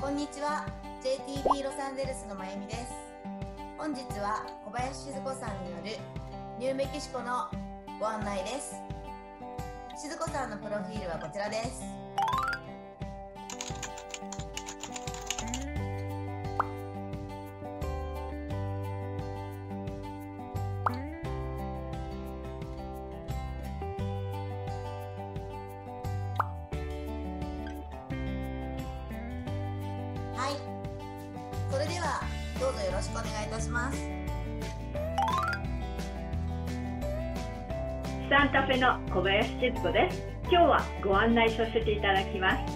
こんにちは、JTB ロサンゼルスのまゆみです。本日は小林静子さんによるニューメキシコのご案内です。静子さんのプロフィールはこちらです。それではどうぞよろしくお願いいたします。サンタフェの小林静子です。今日はご案内させていただきます。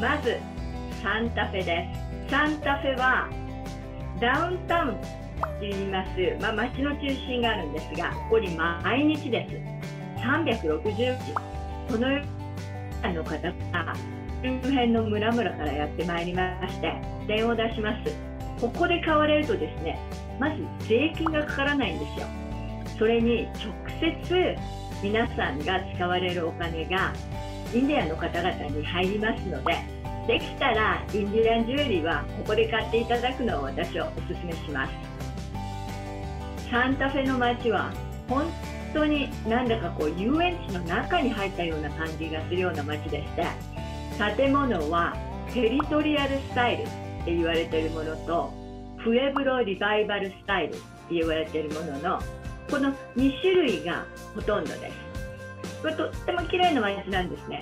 まずサンタフェです。サンタフェはダウンタウンといいます。街の中心があるんですが、ここに毎日です。360日このようなの方が周辺の村々からやってまいりまして電話を出します。ここで買われるとですね、まず税金がかからないんですよ。それに直接皆さんが使われるお金がインディアンの方々に入りますので、できたらインディアンジュエリーはここで買っていただくのを私はおすすめします。サンタフェの街は本当になんだかこう遊園地の中に入ったような感じがするような街でして、建物はテリトリアルスタイルって言われているものとプエブロリバイバルスタイルって言われているもののこの2種類がほとんどです。これとっても綺麗な街なんですね。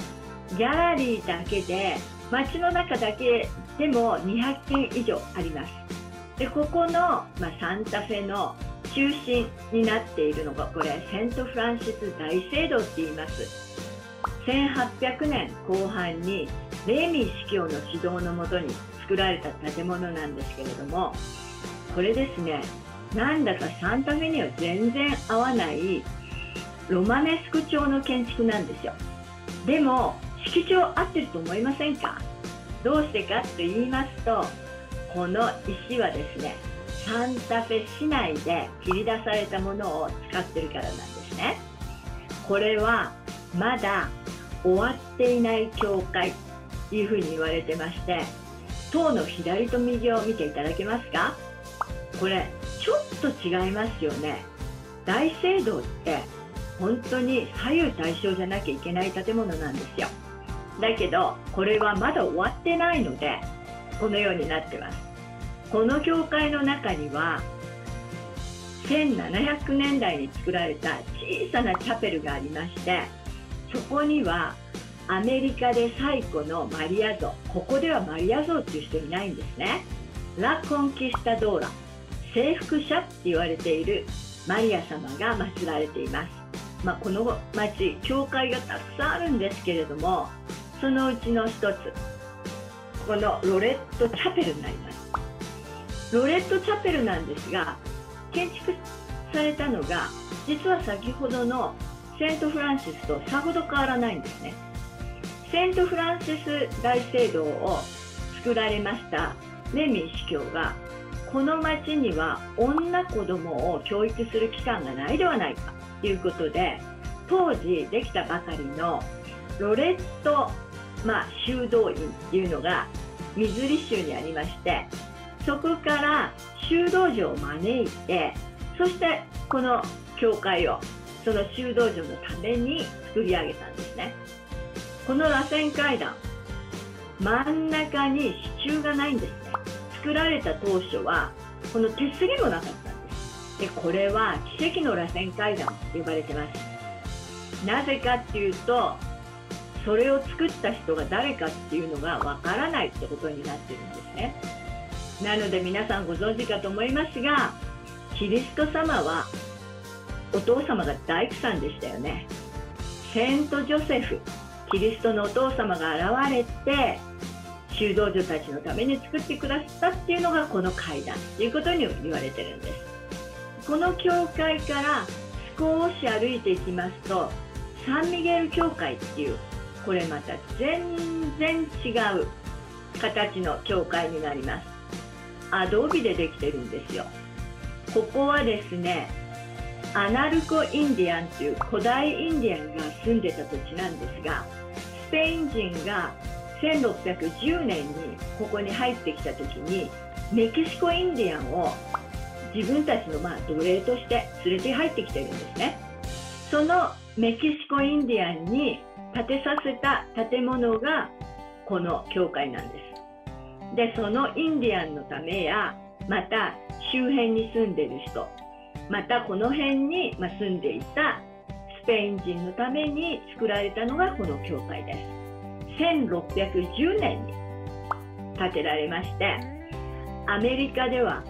ギャラリーだけで街の中だけでも200軒以上あります。でここの、サンタフェの中心になっているのがこれセントフランシス大聖堂って言います。1800年後半にレーミー司教の指導のもとに作られた建物なんですけれども、これですね、なんだかサンタフェには全然合わないロマネスク調の建築なんですよ。でも色調合ってると思いませんか？どうしてかって言いますと、この石はですねサンタフェ市内で切り出されたものを使ってるからなんですね。これはまだ終わっていない教会というふうに言われてまして、塔の左と右を見ていただけますか？これちょっと違いますよね。大聖堂って本当に左右対称じゃなきゃいけない建物なんですよ。だけどこれはまだ終わってないのでこのようになってます。この教会の中には1700年代に作られた小さなチャペルがありまして、そこにはアメリカで最古のマリア像、ここではマリア像っていう人いないんですね。ラ・コンキスタドーラ、征服者って言われているマリア様が祀られています。この町教会がたくさんあるんですけれども、そのうちの一つこのロレットチャペルになります。ロレットチャペルなんですが、建築されたのが実は先ほどのセントフランシスとさほど変わらないんですね。セントフランシス大聖堂を作られましたレミー司教が、この町には女子供を教育する機関がないではないかということで、当時できたばかりのロレット、修道院っていうのがミズーリ州にありまして、そこから修道女を招いて、そしてこの教会をその修道女のために作り上げたんですね。この螺旋階段、真ん中に支柱がないんですね。作られた当初はこの手すりもなかったんです。でこれは奇跡の螺旋階段と呼ばれてます。なぜかっていうと、それを作った人が誰かっていうのがわからないってことになってるんですね。なので皆さんご存知かと思いますが、キリスト様はお父様が大工さんでしたよね。セントジョセフ、キリストのお父様が現れて修道女たちのために作ってくださったっていうのがこの階段ということに言われてるんです。この教会から少し歩いていきますとサンミゲル教会っていう、これまた全然違う形の教会になります。アドビでできてるんですよ。ここはですねアナルコインディアンという古代インディアンが住んでた土地なんですが、スペイン人が1610年にここに入ってきた時にメキシコインディアンを自分たちの奴隷として連れて入ってきてるんですね。そのメキシコインディアンに建てさせた建物がこの教会なんです。でそのインディアンのためや、また周辺に住んでる人、またこの辺に住んでいたスペイン人のために作られたのがこの教会です。1610年に建てられまして、アメリカでは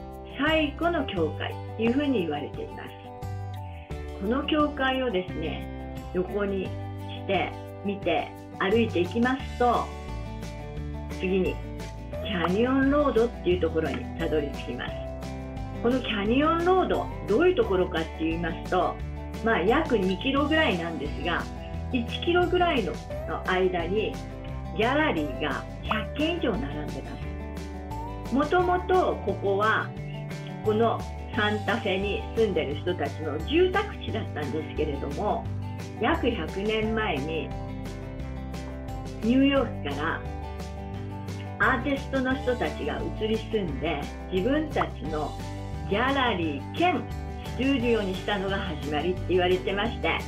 最古の教会というふうに言われています。この教会をですね、横にして見て歩いていきますと、次にキャニオンロードっていうところにたどり着きます。このキャニオンロード、どういうところかって言いますと、約2キロぐらいなんですが、1キロぐらいの間にギャラリーが100軒以上並んでます。もともとここはこのサンタフェに住んでる人たちの住宅地だったんですけれども、約100年前にニューヨークからアーティストの人たちが移り住んで、自分たちのギャラリー兼スタジオにしたのが始まりって言われてまして、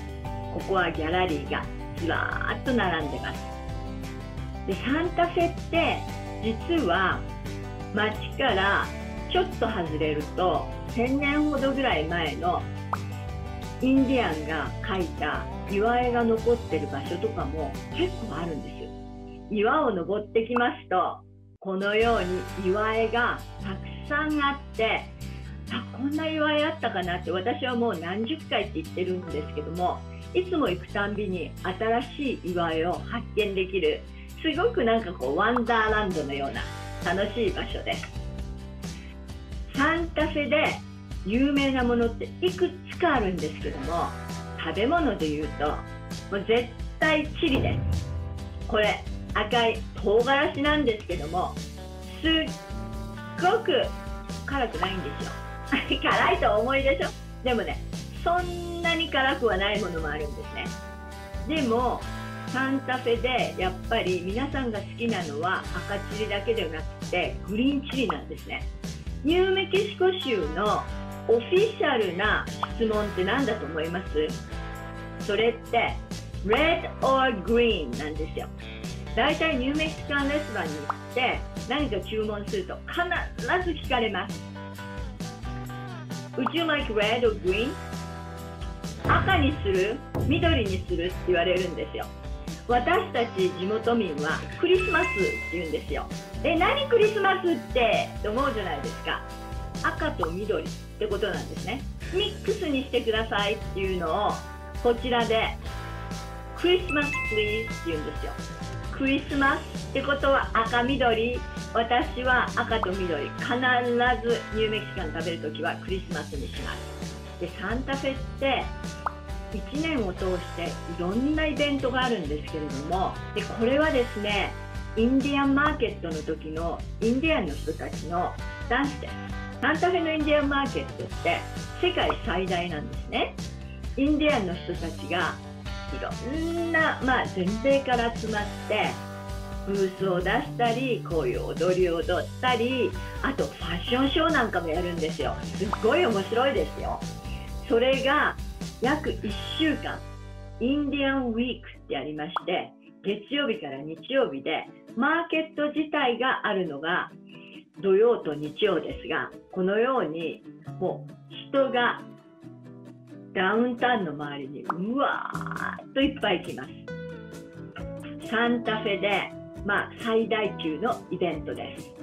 ここはギャラリーがずらーっと並んでます。でサンタフェって実は街からちょっと外れると、1000年ほどぐらい前のインディアンが描いた岩絵が残ってる場所とかも結構あるんですよ。岩を登ってきますと、このように岩絵がたくさんあって、こんな岩絵あったかなって、私はもう何十回って言ってるんですけども、いつも行くたんびに新しい岩絵を発見できる、すごくワンダーランドのような楽しい場所です。サンタフェで有名なものっていくつかあるんですけども、食べ物でいうともう絶対チリです。これ赤い唐辛子なんですけども、すっごく辛くないんですよ辛いと思いでしょ。でもね、そんなに辛くはないものもあるんですね。でもサンタフェでやっぱり皆さんが好きなのは赤チリだけではなくてグリーンチリなんですね。ニューメキシコ州のオフィシャルな質問って何だと思います？それってRed or Greenなんですよ。だいたいニューメキシカンレストランに行って何か注文すると必ず聞かれます。 Would you like red or green? 赤にする？緑にする？って言われるんですよ。私たち地元民はクリスマスって言うんですよ。何クリスマスってと思うじゃないですか。赤と緑ってことなんですね。ミックスにしてくださいっていうのをこちらでクリスマスプリーズって言うんですよ。クリスマスってことは赤緑、私は赤と緑、必ずニューメキシカン食べるときはクリスマスにします。でサンタフェって1年を通していろんなイベントがあるんですけれども、これはですね、インディアンマーケットの時のインディアンの人たちのダンスです。サンタフェのインディアンマーケットって世界最大なんですね。インディアンの人たちがいろんな、全米から集まってブースを出したり、こういう踊りを踊ったり、あとファッションショーなんかもやるんですよ。すっごい面白いですよ。それが約1週間、インディアンウィークってありまして、月曜日から日曜日でマーケット自体があるのが土曜と日曜ですが、このようにもう人がダウンタウンの周りにうわーっといっぱい来ます。サンタフェで最大級のイベントです。